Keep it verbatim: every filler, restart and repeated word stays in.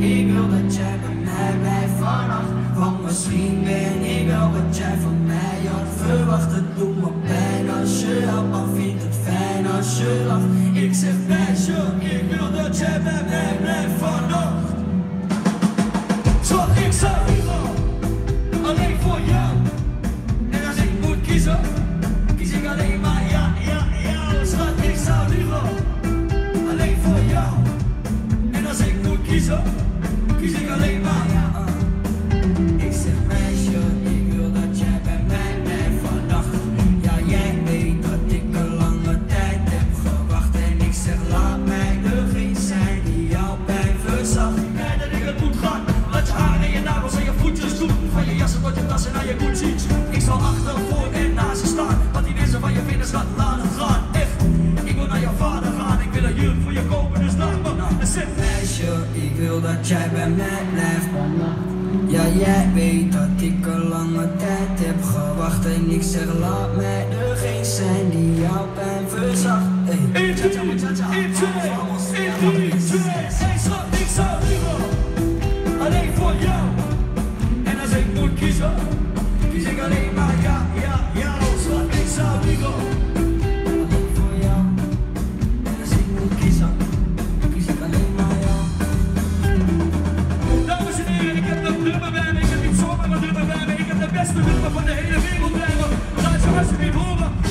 Ik wil dat jij bij mij blijft vannacht, want misschien ben ik wel wat jij van mij had verwacht. Het doet me pijn als je helpt, maar vind het fijn als je lacht. Ik zeg meisje, ik wil dat jij bij mij blijft vannacht. Zoals ik zou willen, alleen voor jou. En als ik moet kiezen, kies ik alleen maar ja, ja, ja. Schat, ik zou willen, alleen voor jou. En als ik moet kiezen, kies ik alleen maar ja. Ik zeg meisje, ik wil dat jij bij mij blijft vannacht. Ja, jij weet dat ik een lange tijd heb gewacht. En ik zeg laat mij degene zijn die jouw pijn verzacht. Kijk dat ik het moet gaan. Laat je haar en je nagels en je voetjes doen. Van je jassen tot je tassen naar je koetsies. Ik zal achter, voor en naast je staan. Want die mensen van je vingers laat laten gaan. Echt, ik wil naar jouw vader gaan. Ik wil een jurk voor je kopen, dus laat me. En zeg meisje, ik wil dat jij bij mij blijft vannacht. Ja, jij weet dat ik een lange tijd heb gewacht. En ik zeg laat mij degene zijn die jouw pijn verzacht. Hey, tja tja tja tja. Hey, schat, ik zou liever alleen voor jou. En als ik moet kiezen, kies ik alleen maar ja, ja, ja. Schat, ik zou liever alleen voor jou. En als ik moet kiezen, kies ik alleen maar jou. Dames en heren, ik heb een nummer bij me. Ik heb niet zomaar een nummer bij me. Ik heb de beste nummer van de hele wereld bij me. Laat je alsjeblieft horen.